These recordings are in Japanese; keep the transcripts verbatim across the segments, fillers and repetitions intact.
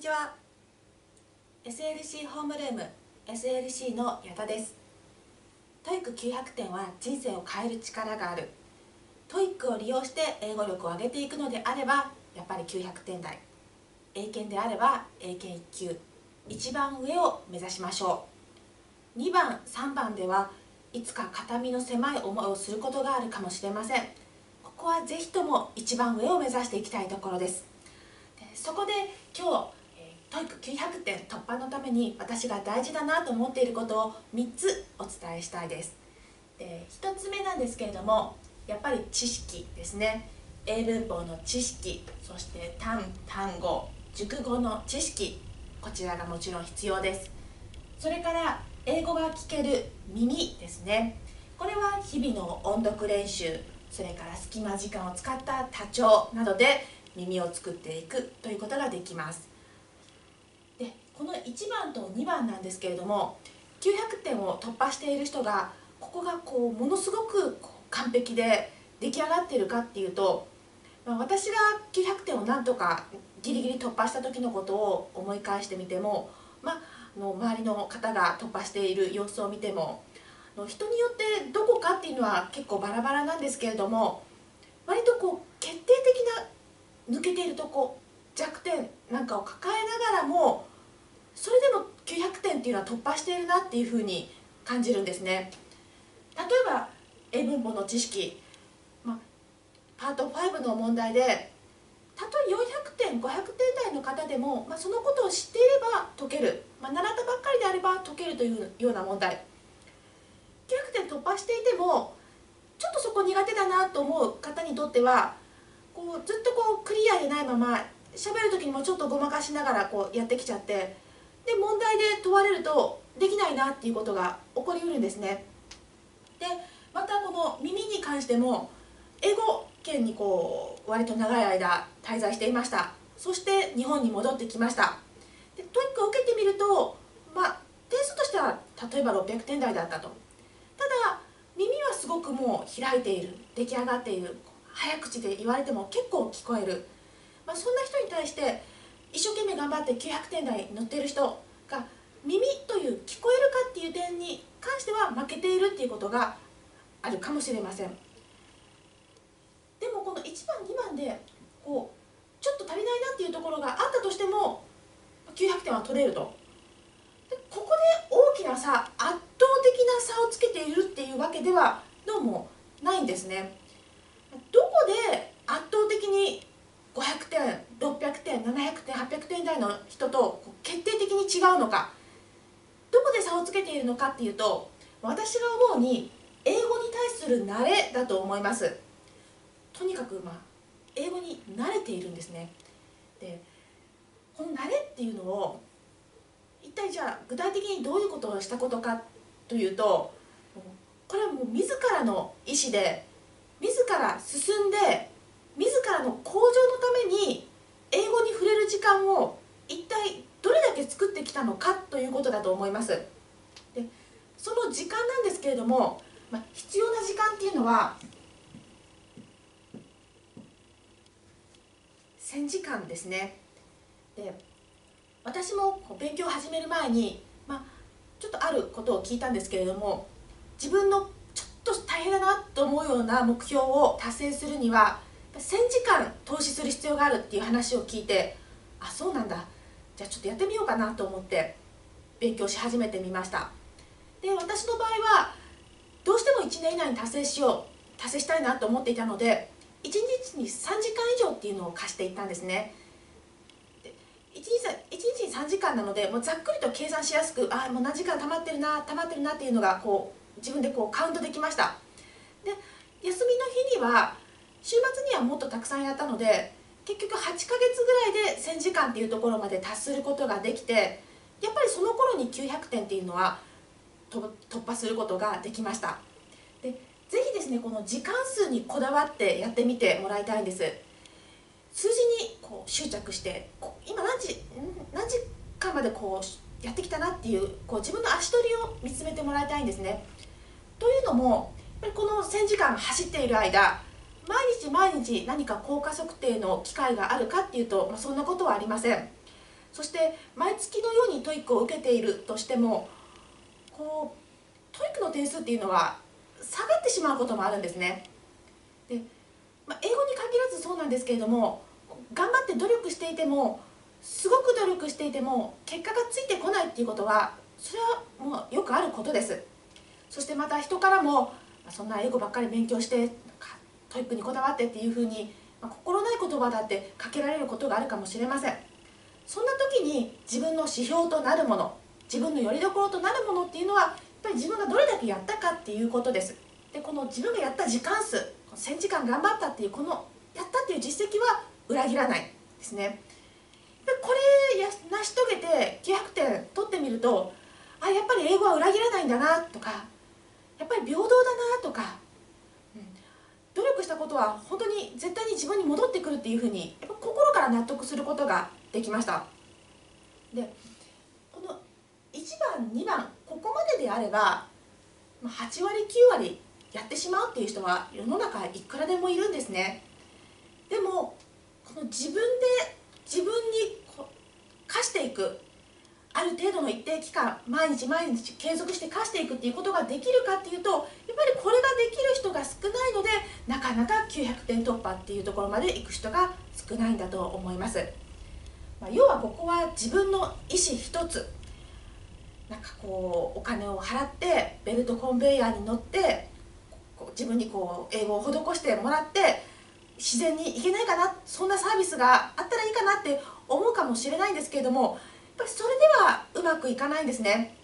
にちは。 エスエルシー ホームルーム エスエルシー の矢田です。 トイックきゅうひゃくてんは人生を変える力がある。 トイック を利用して英語力を上げていくのであればやっぱりきゅうひゃくてんだい、英検であれば英検いっきゅう、一番上を目指しましょう。にばんさんばんではいつか肩身の狭い思いをすることがあるかもしれません。ここはぜひとも一番上を目指していきたいところです。そこで今日 トイックきゅうひゃくてん突破のために私が大事だなと思っていることをみっつお伝えしたいです。でひとつめなんですけれども、やっぱり知識ですね。英文法の知識、そして単単語熟語の知識、こちらがもちろん必要です。それから英語が聞ける耳ですね。これは日々の音読練習、それから隙間時間を使った多聴などで耳を作っていくということができます。でこのいちばんとにばんなんですけれども、きゅうひゃくてんを突破している人がここがこうものすごくこう完璧で出来上がっているかっていうと、まあ、私がきゅうひゃくてんをなんとかギリギリ突破した時のことを思い返してみても、まあ、あの周りの方が突破している様子を見ても、あの人によってどこかっていうのは結構バラバラなんですけれども、割とこう決定的な抜けているとこ、弱点なんかを抱えながらも、それでもきゅうひゃくてんっていうのは突破しているなっていうふうに感じるんですね。例えば英文法の知識、まあ、パートごの問題でたとえよんひゃくてんごひゃくてんだいの方でも、まあ、そのことを知っていれば解ける、まあ、習ったばっかりであれば解けるというような問題、きゅうひゃくてん突破していてもちょっとそこ苦手だなと思う方にとっては、こうずっとこうクリアでないまま喋る時にもちょっとごまかしながらこうやってきちゃって、で問題で問われるとできないなっていうことが起こりうるんですね。でまたこの耳に関しても、英語圏にこう割と長い間滞在していました。そして日本に戻ってきました。でトイックを受けてみると、まあ、点数としては例えばろっぴゃくてんだいだったと。ただ耳はすごくもう開いている、出来上がっている、早口で言われても結構聞こえる、まあ、そんな人に対して一生懸命頑張ってきゅうひゃくてんだいに乗っている人が、耳という聞こえるかっていう点に関しては負けているっていうことがあるかもしれません。でもこのいちばんにばんでこうちょっと足りないなっていうところがあったとしてもきゅうひゃくてんは取れると。でここで大きな差、圧倒的な差をつけているっていうわけではどうもないんですね。どこで圧倒的にごひゃくてんろっぴゃくてんななひゃくてんはっぴゃくてんだいの人と決定的に違うのか、どこで差をつけているのかっていうと、私が思うに英語に対する慣れだと思います。とにかく、まあ、英語に慣れているんですね。でこの慣れっていうのを一体じゃあ具体的にどういうことをしたことかというと、これはもう自らの意思で自ら進んで自らの向上のために英語に触れる時間を一体どれだけ作ってきたのかということだと思います。でその時間なんですけれども、まあ、必要な時間っていうのはせんじかんですね。で私も勉強を始める前に、まあ、ちょっとあることを聞いたんですけれども、自分の大変だなと思うような目標を達成するにはせんじかん投資する必要があるっていう話を聞いて、あ、そうなんだ、じゃあちょっとやってみようかなと思って勉強し始めてみました。で私の場合はどうしてもいちねん以内に達成しよう達成したいなと思っていたので、いちにちにさんじかんいじょうっていうのを課していったんですね。いちにちにさんじかんなので、もうざっくりと計算しやすく、あ、もう何時間溜まってるな溜まってるなっていうのがこう自分でこうカウントできました。で休みの日には、週末にはもっとたくさんやったので、結局はちかげつぐらいでせんじかんっていうところまで達することができて、やっぱりその頃にきゅうひゃくてんっていうのはと突破することができました。でぜひですね、この時間数にこだわってやってみてもらいたいんです。数字にこう執着して、こう今何時何時間までこうやってきたなっていう、こう自分の足取りを見つめてもらいたいんですね。というのも、やっぱりこのせんじかん走っている間、毎日毎日何か効果測定の機会があるかっていうと、まあ、そんなことはありません。そして毎月のようにトーイックを受けているとしても、こうトーイックの点数っていうのは下がってしまうこともあるんですね。で、まあ、英語に限らずそうなんですけれども、頑張って努力していても、すごく努力していても結果がついてこないっていうことは、それはもうよくあることです。そしてまた人からも、そんな英語ばっかり勉強してトーイックにこだわってっていうふうに、まあ、心ない言葉だってかけられることがあるかもしれません。そんな時に自分の指標となるもの、自分のよりどころとなるものっていうのは、やっぱり自分がどれだけやったかっていうことです。で、この自分がやった時間数、せんじかん頑張ったっていうこのやったっていう実績は裏切らないですね。で、これや成し遂げてきゅうひゃくてん取ってみると、あ、やっぱり英語は裏切らないんだなとか、やっぱり平等だなとか、うん、努力したことは本当に絶対に自分に戻ってくるっていうふうに、やっぱ心から納得することができました。で、このいちばんにばん、ここまでであればはちわりきゅうわりやってしまうっていう人は世の中いくらでもいるんですね。でもこの自分で自分に課していく、ある程度の一定期間毎日毎日継続して課していくっていうことができるかっていうと、やっぱりこれができる人が少ないので、なかなかきゅうひゃくてん突破っていうところまでいく人が少ないんだと思います。まあ、要はここは自分の意思一つ、なんかこうお金を払ってベルトコンベヤーに乗って自分にこう英語を施してもらって、自然にいけないかな、そんなサービスがあったらいいかなって思うかもしれないんですけれども、やっぱりそれではうまくいかないんですね。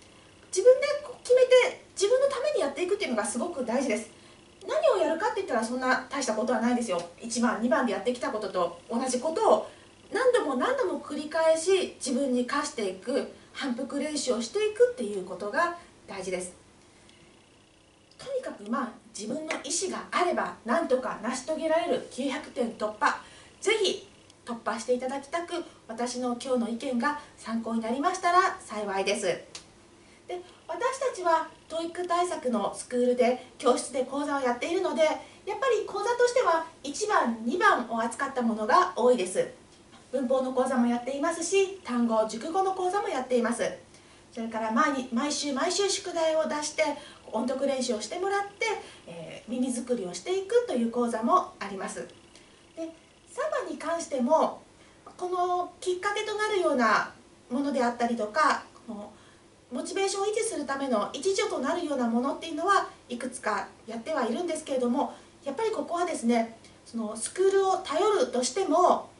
自分で決めて自分のためにやっていくっていうのがすごく大事です。何をやるかって言ったらそんな大したことはないですよ。いちばんにばんでやってきたことと同じことを何度も何度も繰り返し自分に課していく、反復練習をしていくっていうことが大事です。とにかくまあ自分の意思があればなんとか成し遂げられるきゅうひゃくてん突破、ぜひ突破していただきたく、私の今日の意見が参考になりましたら幸いです。で、私たちはトーイック対策のスクールで教室で講座をやっているので、やっぱり講座としてはいちばんにばんを扱ったものが多いです。文法の講座もやっていますし、単語熟語の講座もやっています。それから毎毎週毎週宿題を出して音読練習をしてもらって、えー、耳作りをしていくという講座もあります。で、サバに関してもこのきっかけとなるようなものであったりとか、このモチベーションを維持するための一助となるようなものっていうのはいくつかやってはいるんですけれども、やっぱりここはですね、そのスクールを頼るとしても、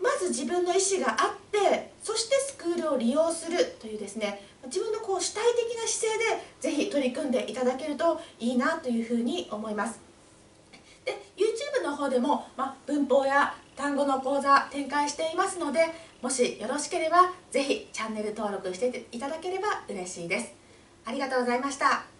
まず自分の意思があって、そしてスクールを利用するというですね、自分のこう主体的な姿勢でぜひ取り組んでいただけるといいなというふうに思います。で、 ユーチューブ の方でも、ま、文法や単語の講座展開していますので、もしよろしければぜひチャンネル登録していただければ嬉しいです。ありがとうございました。